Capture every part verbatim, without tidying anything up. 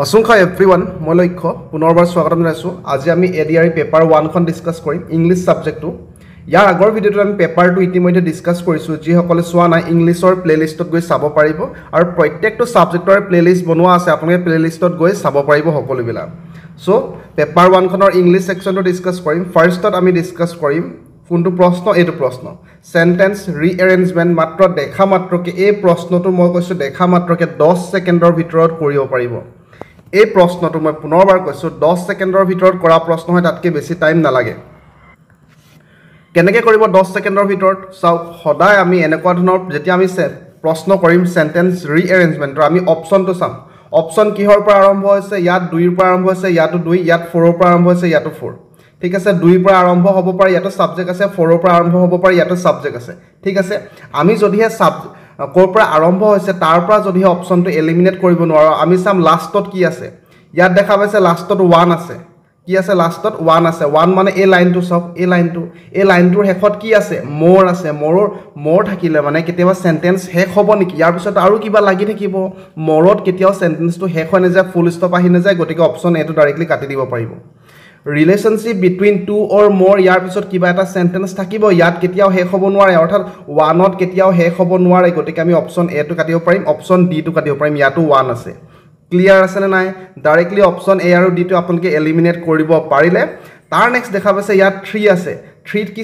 Asungkha everyone, Moloikho, Punorbar Swagatam Janaisu. Aji ami A D R E paper one kon discuss korim English subject tu. Yar agor video tu ami paper tu itimoite discuss korisu. Ji hokole swa na English or playlist tot goi sabo paribo aru prottekto subject or playlist bonua ase apunoke playlist tot goi sabo paribo hokole bila. So paper one kon or English section tu discuss korim. First tot ami discuss korim kuntu proshno etu proshno sentence rearrangement matro dekha matro ke ei proshno tu moi koisu dekha matro ke ten second or bitorot koribo paribo ei proshno tu moi punorbar koisu ten second or bitorot kora proshno hoy tatke beshi time na lage keneke koribo ten second or bitorot sau hodai ami enekwa dhonor jeti ami proshno korim sentence rearrangement ami option to sam option kihor par arambho hoise yat two par arambho hoise yat two yat four par arambho hoise yat four ঠিক আছে দুই পৰা আৰম্ভ হ'ব পাৰে ইয়াটো subject আছে four পৰা আৰম্ভ হ'ব পাৰে ইয়াটো সাবজেক্ট আছে ঠিক আছে আমি যদিহে সাব কোৰ পৰা আৰম্ভ হৈছে তাৰ পৰা যদিহে অপচনটো এলিমিনেট কৰিব নোৱাৰো আমি সাম লাষ্টত কি আছে ইয়াত দেখা পাইছে লাষ্টত one আছে কি আছে লাষ্টত one আছে one মানে এই লাইনটো সব এই লাইনটো এই লাইনটোৰ হেকত কি আছে মোৰ আছে মোৰৰ মোৰ থাকিলে মানে কেতিয়াবা সেন্টেন্স হেক হ'ব নেকি ইয়াৰ পিছত আৰু কিবা লাগি থাকিব মোৰত কেতিয়াও সেন্টেন্সটো হেক হৈ নাযায় ফুল স্টপ আহি নাযায় গটিকে অপচন এটো ডাইৰেক্টলি কাটি দিব পাৰিব relationship between two or more ইয়াৰ পিছত কিবা এটা সেন্টেন্স থাকিব ইয়াত কেতিয়াও হেক হ'ব নোৱাৰে অৰ্থাৎ one ত কেতিয়াও হেক হ'ব নোৱাৰে গটিকে আমি অপচন A টো কাটিব পাৰিম অপচন D টো কাটিব পাৰিম ইয়াটো one আছে ক্লিয়াৰ আছে নাই ডাইৰেক্টলি অপচন A আৰু D টো আপোনাকে এলিমিনেট কৰিব পাৰিলে তাৰ নেক্সট দেখা পাইছে ইয়াত three আছে three কি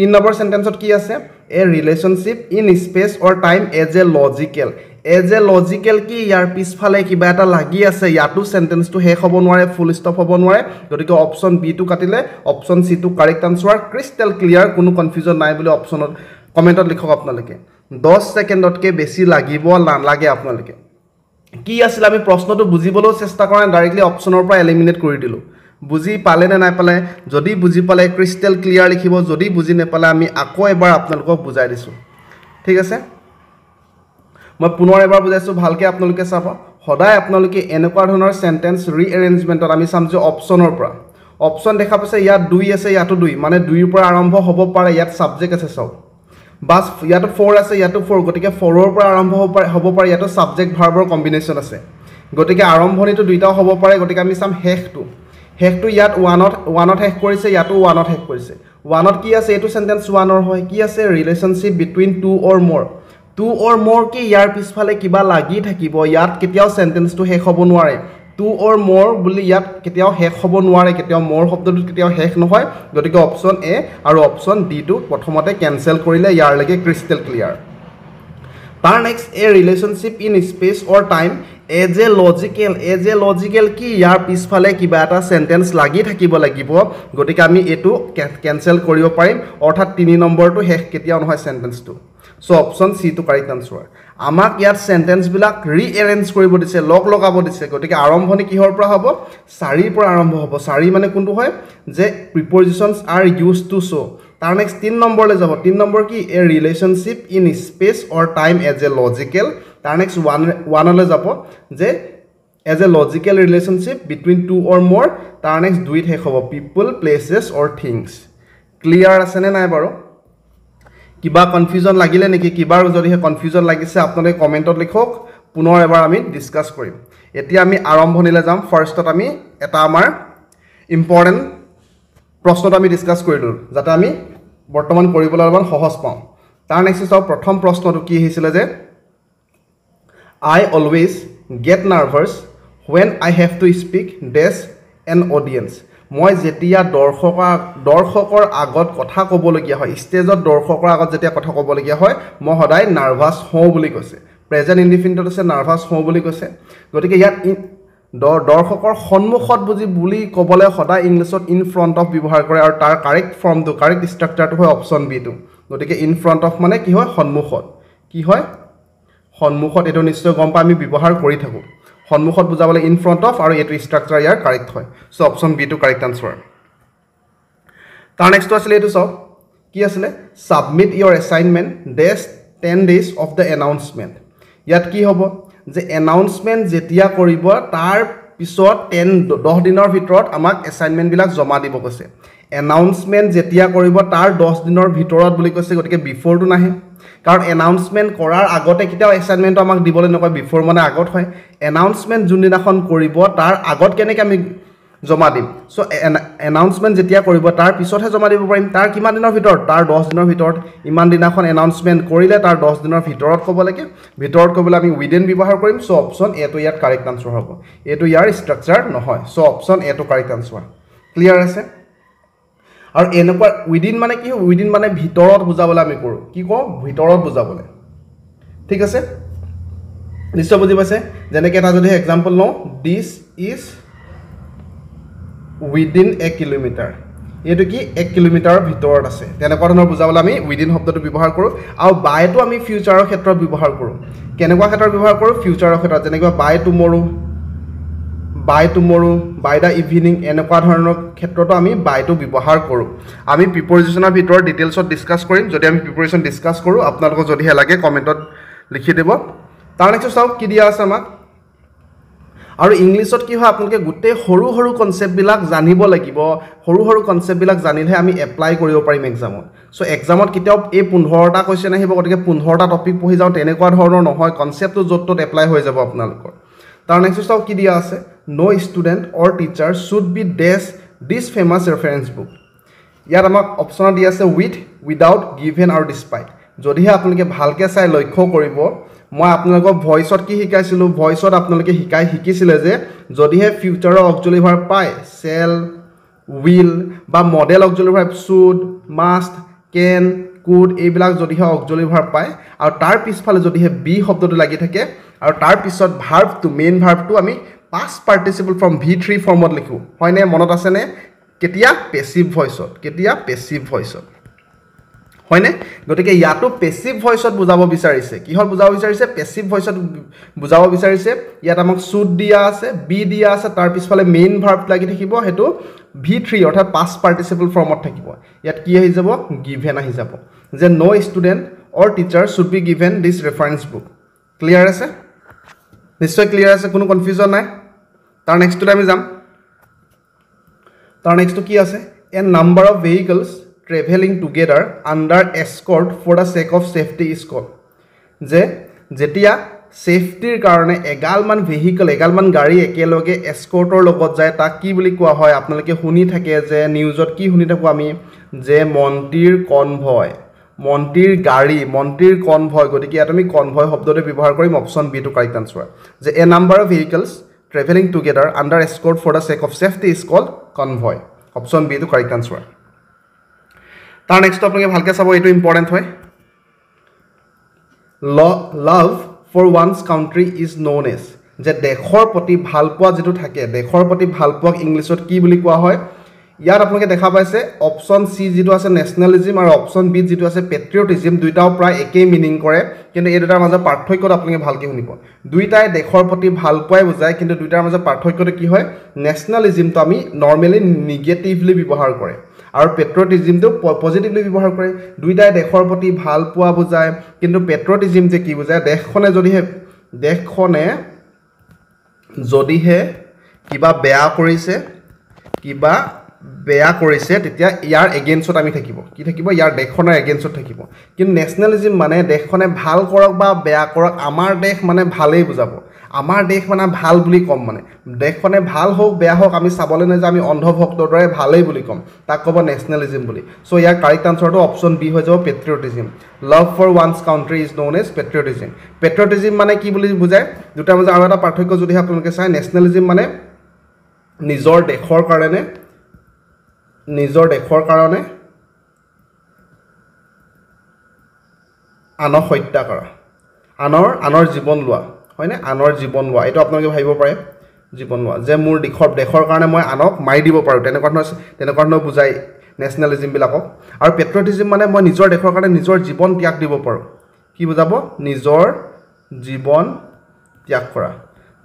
তিন নম্বৰ সেন্টেন্সত কি আছে a relationship in space or time as a logical as a logical ki yar pisphale kiba eta lagi ase yatu sentence tu hek hobo nware full stop hobo nware jodike option b tu katile option c tu correct answer crystal clear kono confusion nai bole option comment ot likhok apnaleke ten second ot ke beshi lagibo lan lage apnaleke ki asile ami proshno tu bujibolo chesta kora directly option or pra eliminate kori dilu বুজি পালে না না পালে যদি বুজি পালে crystal clear লিখিব যদি বুজি না পালে আমি আকো এবাৰ আপোনালোকক বুজাই দিছো ঠিক আছে মই পুনৰ এবাৰ বুজাইছো ভালকে আপোনালোকে চাবা হদাই আপোনালোকে এনেকুৱা ধৰণৰ সেন্টেন্স ৰিঅৰেঞ্জমেন্টত আমি সামজু অপচনৰ পৰা অপচন দেখা পাইছে ইয়াত দুই আছে ইয়াটো দুই মানে দুই পৰা আৰম্ভ হ'ব পাৰে ইয়াত সাবজেক্ট আছে সব বাস ইয়াটো four আছে ইয়াটো four গটিকে four ৰ পৰা আৰম্ভ হ'ব পাৰে ইয়াটো সাবজেক্ট ভাৰ্বৰ কম্বিনেচন আছে গটিকে আৰম্ভণিটো দুইটা হ'ব পাৰে গটিকে আমি সাম হেকটো Hek to yat one not one not hek korise yatu one not hek korise one not ki ase etu sentence one or hoy ki ase relationship between two or more two or more ki yar pisphale kiba lagi thakibo yat ketiao sentence to hek hobo nware two or more buli yat ketiao hek hobo nware ketiao more hobdo ketiao hek nohoy gotike option a aru option d to prothomote cancel korile yar lage crystal clear tar next a relationship in space or time as a logical as a logical ki yar pisphale kiba eta sentence lagi thakibo lagibo gotike ami etu cancel koribo parim orthat three number tu hek ketia on hoy sentence tu so option c tu correct answer amak yar sentence bilak rearrange koribo dise log logabo dise gotike arambhoni kihor pra hobo sari pra arambho hobo sari mane kuntu hoy je prepositions are used to so tar next three number le jabo three number ki a relationship in space or time as a logical tar next one one le jabo je as a logical relationship between two or more tar next duit hek hobo people places or things clear ase ne nai baro kiba confusion lagile neki kiba jodi he confusion lagise apnale comment ot likhok punor ebar ami discuss korim etia ami arambhonile jam first ot ami eta amar important proshno ami discuss korilu jata ami bortoman koribolar ban hohos pam tar next so prothom proshno tu ki hisile je I always get nervous when I have to speak dash an audience. মই যেতিয়া দৰ্শকৰ দৰ্শকৰ আগত কথা ক'বলগীয়া হয় ষ্টেজত দৰ্শকৰ আগত যেতিয়া কথা ক'বলগীয়া হয় মই হদাই নাৰ্ভাস হওঁ বুলি কৈছে প্ৰেজেন্ট ইনডিফিনিটত আছে নাৰ্ভাস হওঁ বুলি কৈছে গটিকে ইয়াত দৰ্শকৰ সন্মুখত বুজি বুলি ক'বলে হদাই ইংলিছত ইন ফ্ৰন্ট অফ ব্যৱহাৰ কৰে আৰু তাৰ কাৰেক্ট ফৰ্মটো কাৰেক্ট ষ্ট্ৰাকচাৰটো হয় অপচন বি টো গটিকে ইন ফ্ৰন্ট অফ মানে কি হয় সন্মুখত কি হয় সন্মুখত এটো নিশ্চয় গম পাই আমি ব্যৱহাৰ কৰি থাকো সন্মুখত বুজাবলে ইন ফ্ৰন্ট অফ আৰু এটো ষ্ট্ৰাকচাৰ ইয়াৰ কাৰেক্ট হয় so option B two correct answer তাৰ নেক্সট আছিল এটো সব কি আছিল submit your assignment days ten days of the announcement ইয়াত কি হ'ব যে অ্যানাউন্সমেন্ট যেতিয়া কৰিব তাৰ পিছত ten ten দিনৰ ভিতৰত আমাক অ্যাসাইনমেন্ট বিলাক জমা দিব কৈছে announcement jetia koribo tar ten dinor bhitorot boli koise gotike before tu nahe karon announcement korar agote kitao assignment amak dibole nokoi before mane agot hoy announcement jun dinakhon koribo tar agot keneke ami joma dim so announcement jetia koribo tar pisot he joma dibo parim tar kiman dinor bhitor tar ten dinor bhitor iman dinakhon announcement korile tar ten dinor bhitorot kobolake bhitorot kobole ami within bibahar korim so option a to yar correct answer hobo a to yar structure no hoy so option a to correct answer clear ase और एनोपर within माने की within माने ভিতরত বুজাবলা আমি কৰো কি কও ভিতরত বুজাবলে ঠিক আছে নিশ্চয় বুজি পাইছে জেনে কেটা যদি एग्जांपल লও this is within a kilometer এটো কি one কিলোমিটাৰৰ ভিতৰত আছে তেনে কাৰণৰ বুজাবলা আমি within শব্দটো ব্যৱহাৰ কৰো আৰু by টো আমি future ক্ষেত্ৰত ব্যৱহাৰ কৰো কেনেকুৱা ক্ষেত্ৰত ব্যৱহাৰ কৰো future ক্ষেত্ৰত যেনেকৈ by tomorrow by tomorrow by the evening এনেকুৱা ধৰণৰ ক্ষেত্ৰটো আমি by টো ব্যৱহাৰ কৰো আমি প্ৰিপজিচনৰ ভিতৰত ডিটেইলছত ডিসকাস কৰিম যদি আমি প্ৰিপজিচন ডিসকাস কৰো আপোনালোক যদি হে লাগে কমেন্টত লিখি দেব তাৰ নেক্সট চাও কি দিয়া আছে আমাক আৰু ইংলিছত কি হয় আপোনালোকে গুটে হৰু হৰু কনসেপ্ট বিলাক জানিব লাগিব হৰু হৰু কনসেপ্ট বিলাক জানিলে আমি এপ্লাই কৰিব পাৰিম এক্সামত সো এক্সামত কিতাব এই fifteen টা কোয়েশ্চন আহিব গটকে fifteen টা টপিক পঢ়ি যাও তেনেকুৱা ধৰণৰ নহয় কনসেপ্টটো যতত এপ্লাই হৈ যাব আপোনালোকৰ তাৰ নেক্সট চাও কি দিয়া আছে No student or teacher should be dash this famous reference book. Yar amak option diya ase with, without, given or despite. Jodi he apnaloke bhalke sai lokkho koribo moi apnalok voice ot ki hikaisilu voice ot apnaloke hikai hikisile je jodi he future auxiliary verb pai shall, will ba model auxiliary verb should, must, can, could ei bilak jodi he auxiliary verb pai aru tar pisphale jodi he be shobdo tu lagi thake aru tar pisot verb to main verb tu ami past participle from v three format likhu hoine monot ase ne ketia passive voice ot ketia passive voice ot hoine gotike yato passive voice ot bujabo bicharise ki hor bujabo bicharise passive voice ot bujabo bicharise yat amak should dia ase be dia ase tar pisphale main verb lagi thakibo hetu v three orthat past participle form ot thakibo yat ki ahi jabo given ahi jabo je no student or teacher should be given this reference book clear ase निश्चय clear আছে কোনো confusion নাই তার next time যাম তার next কি আছে a number of vehicles traveling together under escort for the sake of safety is called যে যেতিয়া সেফটিৰ কাৰণে এগালমান vehicle এগালমান গাড়ী একেলগে escortৰ লগত যায় তা কি বুলি কোৱা হয় আপোনালোকে শুনি থাকে যে নিউজত কি শুনি থাকো আমি যে মন্টিৰ কনভয় মন্টিৰ গাড়ী মন্টিৰ কনভয় গতিকে আমি কনভয় শব্দটো ব্যৱহাৰ কৰিম option B two correct answer যে a number of vehicles traveling together under escort for the sake of safety is called convoy option B two correct answer তাৰ নেক্সট আপোনালোকে ভালকৈ চাব এটো ইম্পৰ্টেন্ট হয় love for one's country is known as যে দেশৰ প্ৰতি ভালপোৱা যেটো থাকে দেশৰ প্ৰতি ভালপোৱাক ইংলিছত কি বুলি কোৱা হয় यार आपनके देखा पाइसे ऑप्शन सी जितो আছে नेशनलिज्म और ऑप्शन बी जितो আছে पेट्रियटिज्म दुइटाও প্রায় একই মিনিং কৰে কিন্তু এই দুটাৰ মাজৰ পাৰ্থক্যটো আপোনাকে ভালকৈ শুনিব দুইটাই দেশৰ প্ৰতি ভাল পায় বুজায় কিন্তু দুইটাৰ মাজৰ পাৰ্থক্যটো কি হয় নেশনলিজমটো আমি নৰমালি নেগেটিভলি ব্যৱহাৰ কৰে আৰু পেট্ৰটিজমটো পজিটিভলি ব্যৱহাৰ কৰে দুইটাই দেশৰ প্ৰতি ভাল পোৱা বুজায় কিন্তু পেট্ৰটিজম যে কি বুজায় দেশখনে যদি দেশখনে যদিহে কিবা বেয়া কৰিছে কিবা বেয়া কৰিছে তেতিয়া ইয়াৰ এগেইনস্টত আমি থাকিব কি থাকিব ইয়াৰ দেখনৰ এগেইনস্টত থাকিব কিন্তু নেশনালিজম মানে দেখনে ভাল কৰক বা বেয়া কৰক আমাৰ দেশ মানে ভালেই বুজাব আমাৰ দেশ মানে ভাল বুলি কম মানে দেখনে ভাল হোক বেয়া হোক আমি সাবলে না যে আমি অন্ধভক্তৰ দৰে ভালেই বুলি কম তাক কব নেশনালিজম বুলি সো ইয়াৰ কাৰেক্ট আনসাৰটো অপচন বি হৈ যাব patriotism love for one's country is known as patriotism patriotism মানে কি বুলি বুজায় দুটা মাজৰ আৰু এটা পাৰ্থক্য যদি আপোনালোকে চাই নেশনালিজম মানে নিজৰ দেশৰ কাৰণে নিজৰ দেশৰ কাৰণে আনৰ হত্যা কৰা আনৰ আনৰ জীৱন লোৱা হয়নে আনৰ জীৱন লোৱা এটো আপোনালোকে ভাবিব পাৰে জীৱন লোৱা যে মোৰ দেশৰ দেশৰ কাৰণে মই আনক মাই দিব পাৰো তেনেকুৱা ধৰণৰ তেনেকুৱা ধৰণৰ বুজাই নেশনালিজম বিলাকক আৰু পেট্ৰিয়টিজম মানে মই নিজৰ দেশৰ কাৰণে নিজৰ জীৱন ত্যাগ দিব পাৰো কি বুজাব নিজৰ জীৱন ত্যাগ কৰা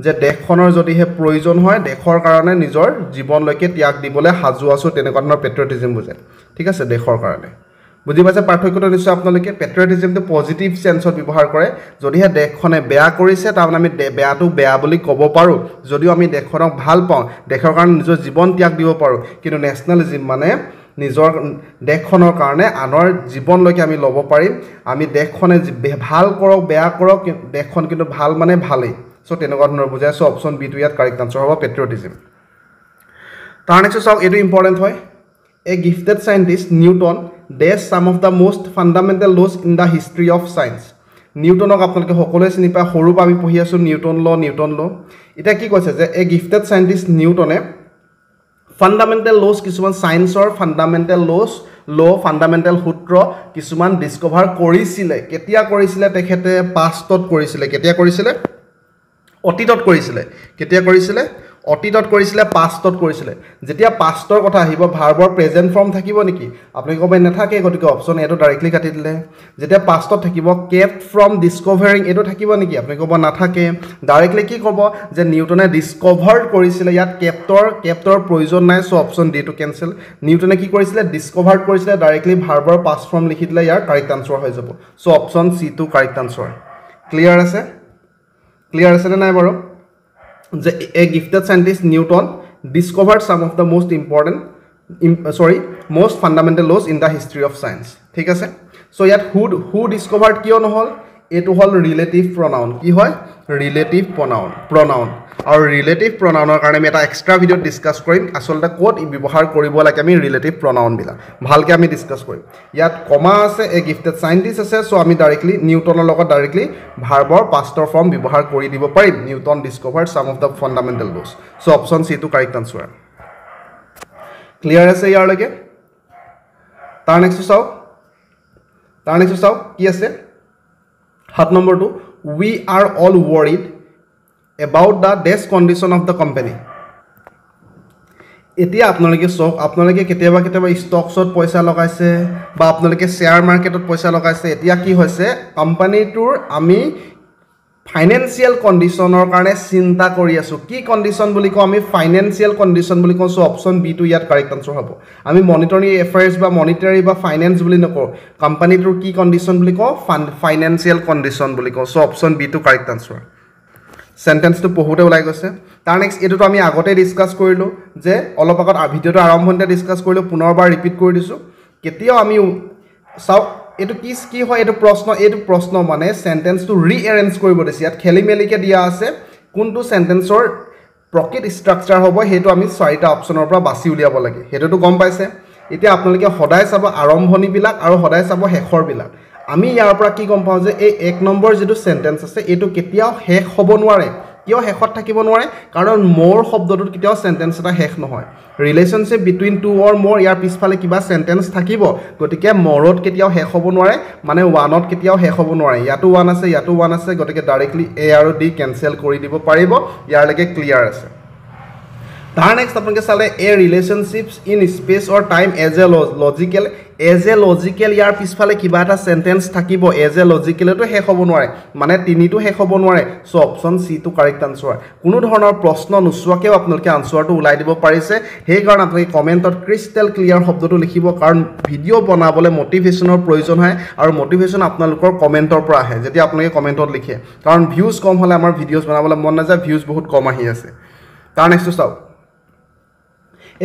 যে দেশখনৰ যদিহে প্ৰয়োজন হয় দেশৰ কাৰণে নিজৰ জীৱনলৈকে ত্যাগ দিবলৈ হাজু আছো তেনেকুৱা ধৰণৰ পেট্ৰিয়টিজম বুজায় ঠিক আছে দেশৰ কাৰণে বুজি পাইছে পাৰ্থক্যটো নিশ্চয় আপোনালোকে পেট্ৰিয়টিজমটো পজিটিভ চেন্সত ব্যৱহাৰ কৰে যদিহে দেশখনে বেয়া কৰিছে তাৰমানে আমি বেয়াটো বেয়া বুলি ক'ব পাৰো যদিও আমি দেশখনক ভাল পাওঁ দেশৰ কাৰণে নিজৰ জীৱন ত্যাগ দিব পাৰো কিন্তু নেশনালিজম মানে নিজৰ দেখনৰ কাৰণে আনৰ জীৱন লকে আমি লব পাৰি আমি দেখনে ভাল কৰক বেয়া কৰক দেখন কিন্তু ভাল মানে ভালই সো তেনগণৰ বুজাইছো অপচন বি টু ইয়াত কাৰেক্ট আনসাৰ হ'ব পেট্ৰিয়টিজম তাৰ নেক্সট চাওক এটো ইম্পৰ্টেন্ট হয় a gifted scientist Newton does some of the most fundamental laws in the history of science নিউটনক আপোনালোকে সকলোৱে চিনি পায় হৰু আমি পঢ়ি আছো নিউটন ল নিউটন ল এটা কি কৈছে যে এ গিফটেড সায়েন্টিস্ট নিউটনে fundamental laws किसुमान science और fundamental laws law fundamental हुत्र किसुमान discover कोरी सिले केतिया कोरी सिले तेखते past तोट कोरी सिले केतिया कोरी सिले अतीत तोट कोरी सिले केतिया कोरी सिले अतीत तोट कोरी सिले past तोट कोरी सिले जेतिया past तोर कथा आहिबो verb present form থাকিবो নেকি আপনি কবে না থাকে গটিকে অপশন এটো डायरेक्टली কাটি দিলে যেটা past তত থাকিবো kept from discovering এটো থাকিবো নেকি আপনি কবে না থাকে डायरेक्टली কি কব যে নিউটনে ডিসকভার কৰিছিল ইয়াত কেপ্টৰ কেপ্টৰ প্ৰয়োজন নাই সো অপশন ডি টু ক্যান্সেল নিউটনে কি কৰিছিল ডিসকভাৰ কৰিছিল डायरेक्टली verb past form লিখি দিলে ইয়াৰ কাৰেক্ট আনসাৰ হৈ যাব সো অপশন সি টু কাৰেক্ট আনসাৰ ক্লিয়াৰ আছে ক্লিয়াৰ আছে নাই বাৰু যে a gifted scientist Newton discover some of the most important sorry most fundamental laws in the history of science ঠিক আছে সো ইয়াত হু হু ডিসকভার্ড কিয় নহল এটো হল রিলেটিভ প্রোনাউন কি হয় রিলেটিভ প্রোনাউন প্রোনাউন আর রিলেটিভ প্ৰোনাউনৰ কাৰণে আমি এটা এক্সট্ৰা ভিডিও ডিসকাস কৰিম আসলতে কোড ব্যৱহাৰ কৰিব লাগে আমি ৰিলেটিভ প্ৰোনাউন বিলা ভালকে আমি ডিসকাস কৰিম ইয়াত কমা আছে এ গিফটেড সায়েন্টিস্ট আছে সো আমি डायरेक्टली নিউটনৰ লগত डायरेक्टली ভাৰ্বৰ পাস্টৰ ফৰ্ম ব্যৱহাৰ কৰি দিব পাৰিম Newton discovered some of the fundamental laws so option C টু কাৰেক্ট আনসাৰ क्लियर আছে ইয়াৰ লগে তাৰ নেক্সট চাও তাৰ নেক্সট চাও কি আছে সাত নম্বৰ টু we are all worried about the desk condition of the company এতিয়া আপোনালোকে চক আপোনালোকে কেতিয়াবা কেতিয়াবা ষ্টকছত পইচা লগাইছে বা আপোনালোকে শেয়ার মার্কেটত পইচা লগাইছে এতিয়া কি হৈছে কোম্পানীটোৰ আমি फाइनेंशियल कंडीशनर कारणे चिंता करि आसु की कंडीशन बुली को आमी फाइनेंशियल कंडीशन बुली को सो ऑप्शन बी टू यात करेक्ट आंसर हबो आमी मॉनिटरी अफेयर्स बा मॉनिटरी बा फाइनेंस बुली नकरो कंपनी टू की कंडीशन बुली को फाइनेंशियल कंडीशन बुली को सो ऑप्शन बी टू करेक्ट आंसर सेंटेंस तो পঢ়োতে ওলাই গৈছে তাৰ নেক্সট এটো তো আমি আগতে ডিসকাস কৰিলো যে অলপ আগত ভিডিওটো আৰম্ভতে ডিসকাস কৰিলো পুনৰবাৰ ৰিপিট কৰি দিছো কেতিয়া আমি সাউ এটো কি কি হয় এটো প্ৰশ্ন এটো প্ৰশ্ন মানে সেন্টেন্স টু ৰিঅ্যাৰেঞ্জ কৰিব দিছে ইয়াত খেলিমেলিকে দিয়া আছে কোনটো সেন্টেন্সৰ প্ৰকৃত ষ্ট্ৰাকচাৰ হ'ব হেতু আমি ছয়টা অপচনৰ পৰা বাছি উলিয়াব লাগে হেতুটো গম পাইছে এতিয়া আপোনালোকে সদায় চাব আৰম্ভণি বিলাক আৰু সদায় চাব হেখৰ বিলাক আমি ইয়াৰ পৰা কি গম পাও যে এই এক নম্বৰ যেটো সেন্টেন্স আছে এটো কেতিয়াও হেখ হ'ব নোৱাৰে কিয় হেখত থাকিব নোৱাৰে কাৰণ মোৰ শব্দটো কেতিয়াও সেন্টেন্স এটা হেখ নহয় ৰিলেশনশিপ বিটুইন টু অৰ মোৰ ইয়াৰ পিছফালে কিবা সেন্টেন্স থাকিব গটিকে মৰত কেতিয়াও হেখ হ'ব নোৱাৰে মানে ওৱানত কেতিয়াও হেখ হ'ব নোৱাৰে ইয়াটো ওৱান আছে ইয়াটো ওৱান আছে গটিকে डायरेक्टली এ আৰু ডি ক্যান্সেল কৰি দিব পাৰিব ইয়াৰ লাগে ক্লিয়াৰ আছে তাৰ নেক্সট আপোনালোকে চালে a relationships in space or time as a logical as a logical ইয়াৰ পিছফালে কিবা এটা সেন্টেন্স থাকিব এজ এ লজিক্যালটো হেখ হ'ব নোৱাৰে মানে তিনিটো হেখ হ'ব নোৱাৰে সো অপশন সি টু কাৰেক্ট আনসাৰ কোনো ধৰণৰ প্ৰশ্ন নুচুৱাকেও আপোনালোকে আনসাৰটো উলাই দিব পাৰিছে হেই কাৰণ আপোনালোকে কমেন্টত ক্ৰিস্টেল ক্লিয়াৰ শব্দটো লিখিব কাৰণ ভিডিও বনাবলে মোটিভেশনৰ প্ৰয়োজন হয় আৰু মোটিভেশন আপোনালোকৰ কমেন্টৰ পৰা আহে যেতি আপোনালোকে কমেন্টত লিখে কাৰণ ভিউজ কম হলে আমাৰ ভিডিওস বনাবলে মন নাযায় ভিউজ বহুত কম আহি আছে তাৰ নেক্সট চাও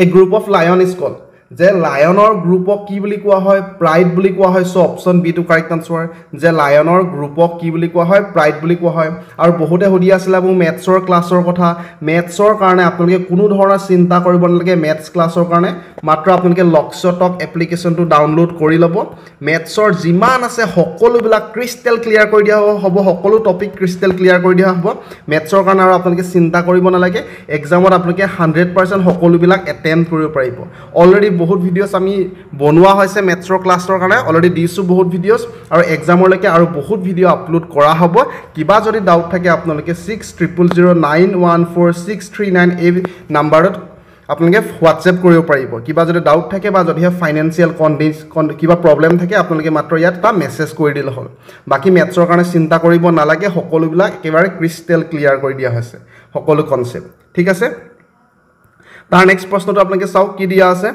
A group of lion is called. The lion or group of ki buli koa hoy pride buli koa hoy so option B to correct answer. The lion or group of ki buli koa hoy pride buli koa hoy aru bohote hodi asila mu maths or class or kotha maths or karone apnaloke kono dhoroner chinta koribo nalage maths class or karone matra apnaloke Loxotalk application to download kori lobo maths or jiman ase hokolu bila crystal clear kori dia hobo hokolu topic crystal clear kori dia hobo maths or karone aru apnaloke chinta koribo nalage exam or apnaloke one hundred percent hokolu bila attempt kori paribo already বহুত videos আমি বনোৱা হৈছে মেথ্ৰ ক্লাছৰ কাৰণে already দিছো বহুত videos আৰু এক্সামৰ লৈকে আৰু বহুত ভিডিও আপলোড কৰা হ'ব কিবা যদি ডাউট থাকে আপোনালোকে six triple zero nine one four six three nine এই নম্বৰত আপোনালোকে WhatsApp কৰিব পাৰিব কিবা যদি ডাউট থাকে বা যদি ফাইনান্সিয়াল কন্ডিশন কিবা প্ৰবলেম থাকে আপোনালোকে মাত্ৰ ইয়াত এটা মেছেজ কৰি দিলে হ'ল বাকি মেথ্ৰৰ কাৰণে চিন্তা কৰিব নালাগে সকলোবিলা একেবাৰে ক্ৰিস্টেল ক্লিয়াৰ কৰি দিয়া হৈছে সকলো কনসেপ্ট ঠিক আছে তাৰ নেক্সট প্ৰশ্নটো আপোনালোকে চাওক কি দিয়া আছে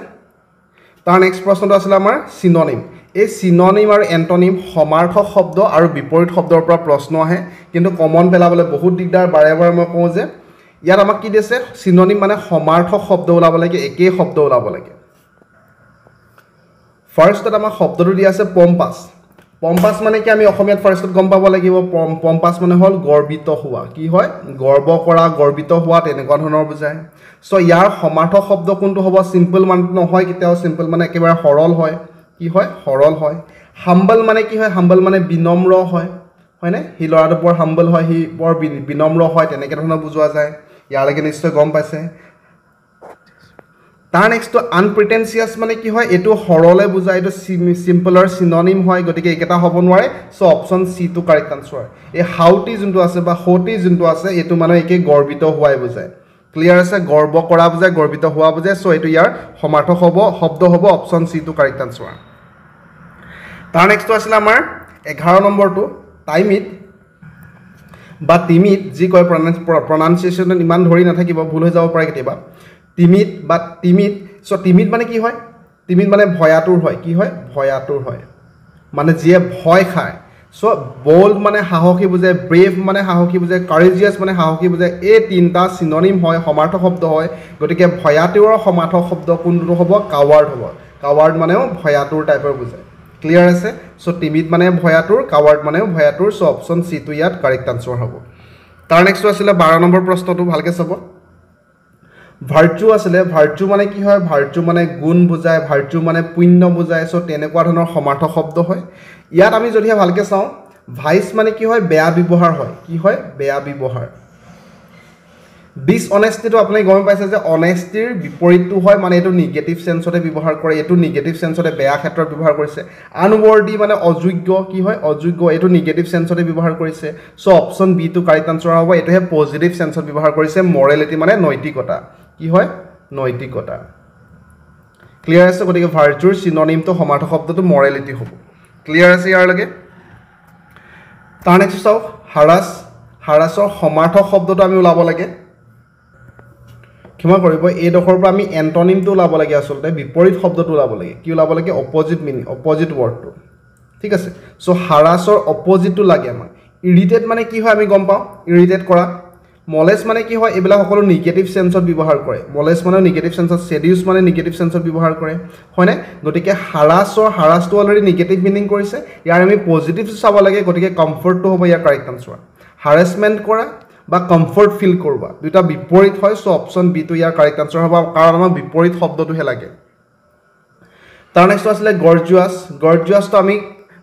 তাৰ নেক্সট প্ৰশ্নটো আছিল আমাৰ সিনোনিম এই সিনোনিম আৰু এন্টোনিম সমাৰ্থক শব্দ আৰু বিপৰীত শব্দৰ পৰা প্ৰশ্ন আহে কিন্তু কমন পেলাবলৈ বহুত দিগদাৰ বাৰে বাৰে মই কওঁ যে ইয়াত আমাক কি দিছে সিনোনিম মানে সমাৰ্থক শব্দ ওলাব লাগে একে শব্দ ওলাব লাগে First that amar shobdotu di ase pompas. Pompas mane ki ami okhomiyat first gom pabo lagibo pompas mane hol gorbito hua. Ki hoy gorbo kora gorbito hua tenekon honor bujay. So yar somarthok shobdo kuntu hobo simple man no hoy kitao simple mane ekebare horol hoy. Ki hoy horol hoy. Humble mane ki hoy humble mane binomro hoy. Hoy ne hi lorado por humble hoy hi por binomro hoy teneke honor bujwa jay. Yar lage nishchoy gom paise. Tar next to unpretentious mane ki hoy etu horole bujai etu simpler synonym hoy gotike eketa hobo nware so option c to correct answer e how is into ase ba hot is into ase etu mane eke gorbito huai bujai clear ase gorbo kora bujai gorbito hua bujai so etu yar somarthok hobo shobdo hobo option c to correct answer tar next to asla amar eleven number to timid ba timid ji koy pronunciation iman dhori na thakiba bhul ho jabo pare ketiba timid but timid so timid mane ki hoy timid mane bhoyatur hoy ki hoy bhoyatur hoy mane je bhoy khay so bold mane hahoki bujay brave mane hahoki bujay courageous mane hahoki bujay e tinta synonym hoy somarthok shobd hoy gotike bhoyatur somarthok shobd kundu hobo coward hobo coward maneo bhoyatur type er bujay clear ase so timid mane bhoyatur coward maneo bhoyatur so option c to yat correct answer hobo tar next asile twelve number proshno tu bhalke sobo Virtue asle virtue mane ki hoy virtue mane gun bujay virtue mane punno bujay so tenekwa dhonor somarthok shobd hoy yat ami jodi bhalke sao vice mane ki hoy beya bibohar hoy ki hoy beya bibohar dishonesty to apnai gome paise je honesty biporit to hoy mane etu negative sense ote bibohar kore etu negative sense ote beya khetrot bibohar korise unworthy mane ojogyo ki hoy ojogyo etu negative sense ote bibohar korise so option b to correct answer hobo etu he positive sense ote bibohar korise morality mane noitikota কি হয় নৈতিকতা clear আছে গটিকে ভাৰ্চুৰ synonym তো সমাৰ্থক শব্দটো morality হ'ব clear আছে ইয়াৰ লগে তাৰ নেক্সট চাও হাৰাস হাৰাসৰ সমাৰ্থক শব্দটো আমি উলাব লাগে কিমা কৰিব এই দখৰ পৰা আমি এন্টোনিম তো উলাব লাগে আসলে বিপৰীত শব্দটো উলাব লাগে কি উলাব লাগে অপজিট মিনি অপজিট ওয়াৰ্ডটো ঠিক আছে সো হাৰাসৰ অপজিটটো লাগে আমাৰ ইৰিটেট মানে কি হয় আমি গম পাও ইৰিটেট কৰা Molest mane ki hoy ebla hokolo negative sense of bibohar kore molest mane negative sense of seduce mane negative sense of bibohar kore hoy ne gotike harass or harass to already negative meaning korise yar ami positive saba lage gotike comfort to hoba ya correct answer harassment kora ba comfort feel korba duita biporit hoy so option b to ya correct answer hoba karon amar biporit shobdo to he lage tar next asle gorgeous gorgeous to ami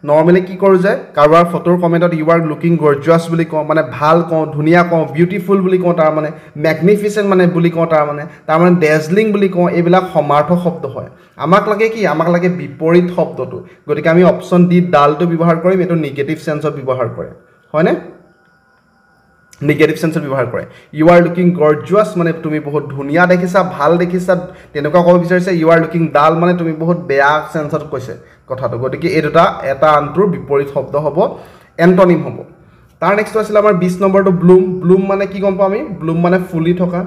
Normally, কি কৰো যায় কাৰোবাৰ ফটোৰ কমেন্টত you are looking gorgeous বুলি কওঁ মানে ভাল কওঁ ধুনিয়া কওঁ বিউটিফুল বুলি কওঁ তাৰ মানে ম্যাগনিফিসেন্ট মানে বুলি কওঁ তাৰ মানে তাৰ মানে ডেজলিং বুলি কওঁ এবিলাক সমাৰ্থক শব্দ হয় আমাক লাগে কি আমাক লাগে বিপৰীত শব্দটো গতিকে আমি অপচন ডি ডালটো ব্যৱহাৰ কৰিম এটো নেগেটিভ সেন্সৰ ব্যৱহাৰ কৰে হয়নে নেগেটিভ সেন্সৰ ব্যৱহাৰ কৰে ইউ আৰ লুকিং গৰ্জিয়াছ মানে তুমি বহুত ধুনিয়া দেখিছা ভাল দেখিছা তেনেকুৱা ক'ব বিচাৰিছে ইউ আৰ লুকিং ডাল মানে তুমি বহুত বেয়া সেন্সৰ কৈছে কথাটো গটিকে এই দুটা এটা আনটোৰ বিপৰীত শব্দ হ'ব এন্টোনিম হ'ব তাৰ নেক্সট আছিল আমাৰ twenty নম্বৰটো ব্লুম ব্লুম মানে কি গম পাও আমি ব্লুম মানে ফুলি থকা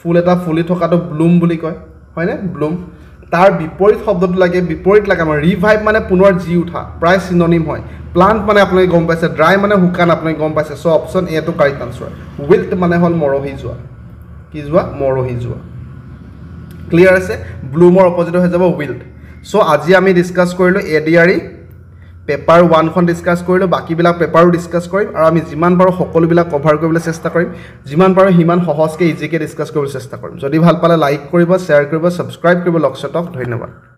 ফুল এটা ফুলি থকাটো ব্লুম বুলি কয় হয়নে ব্লুম তাৰ বিপৰীত শব্দটো লাগে বিপৰীত লাগে আমাৰ ৰিভাইভ মানে পুনৰ জি উঠা প্ৰায় সিনোনিম হয় প্লান্ট মানে আপুনি গম পাইছে ড্ৰাই মানে হুকান আপুনি গম পাইছে সো অপচন এটো কাৰেক্ট আনসাৰ উইল্ট মানে হল মৰহি যোৱা কি যোৱা মৰহি যোৱা ক্লিয়াৰ আছে ব্লুমৰ অপজিট হৈ যাব উইল্ট So, আজি আমি ডিসকাস কৰিলো এডিআৰই পেপাৰ one খন ডিসকাস কৰিলো বাকি বিলা পেপাৰও ডিসকাস কৰিম আৰু আমি জিমান পাৰো সকলো বিলা কভাৰ কৰিবলৈ চেষ্টা কৰিম জিমান পাৰো হিমান সহজকে ইজিকে ডিসকাস কৰিবলৈ চেষ্টা কৰিম যদি ভাল পালে লাইক কৰিব শেয়াৰ কৰিব সাবস্ক্ৰাইব কৰিব লক্ষ্যটক ধন্যবাদ